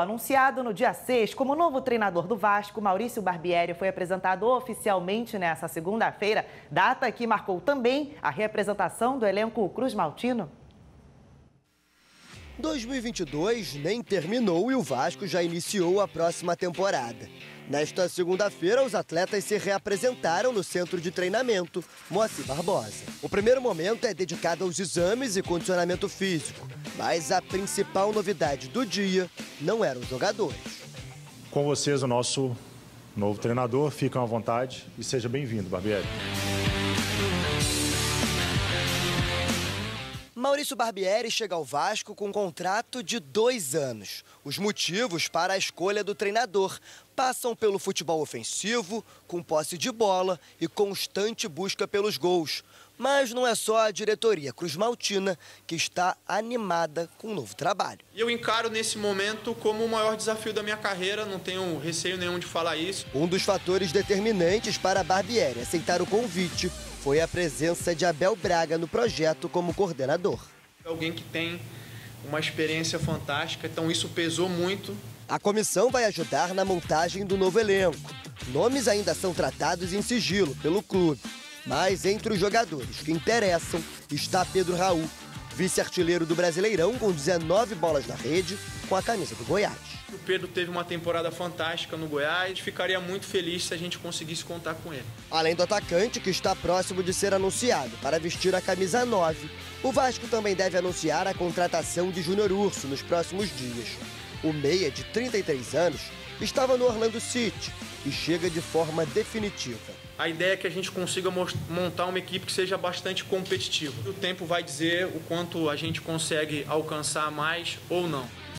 Anunciado no dia 6 como novo treinador do Vasco, Maurício Barbieri foi apresentado oficialmente nesta segunda-feira, data que marcou também a reapresentação do elenco Cruz Maltino. 2022 nem terminou e o Vasco já iniciou a próxima temporada. Nesta segunda-feira, os atletas se reapresentaram no centro de treinamento Moacir Barbosa. O primeiro momento é dedicado aos exames e condicionamento físico, mas a principal novidade do dia não eram os jogadores. Com vocês, o nosso novo treinador. Fiquem à vontade e seja bem-vindo, Barbieri. Maurício Barbieri chega ao Vasco com um contrato de 2 anos. Os motivos para a escolha do treinador passam pelo futebol ofensivo, com posse de bola e constante busca pelos gols. Mas não é só a diretoria Cruz Maltina que está animada com o novo trabalho. Eu encaro nesse momento como o maior desafio da minha carreira, não tenho receio nenhum de falar isso. Um dos fatores determinantes para Barbieri aceitar o convite foi a presença de Abel Braga no projeto como coordenador. Alguém que tem uma experiência fantástica, então isso pesou muito. A comissão vai ajudar na montagem do novo elenco. Nomes ainda são tratados em sigilo pelo clube. Mas entre os jogadores que interessam está Pedro Raul, vice-artilheiro do Brasileirão com 19 bolas na rede, com a camisa do Goiás. O Pedro teve uma temporada fantástica no Goiás, ficaria muito feliz se a gente conseguisse contar com ele. Além do atacante, que está próximo de ser anunciado para vestir a camisa 9, o Vasco também deve anunciar a contratação de Júnior Urso nos próximos dias. O meia, de 33 anos, estava no Orlando City e chega de forma definitiva. A ideia é que a gente consiga montar uma equipe que seja bastante competitiva. O tempo vai dizer o quanto a gente consegue alcançar mais ou não.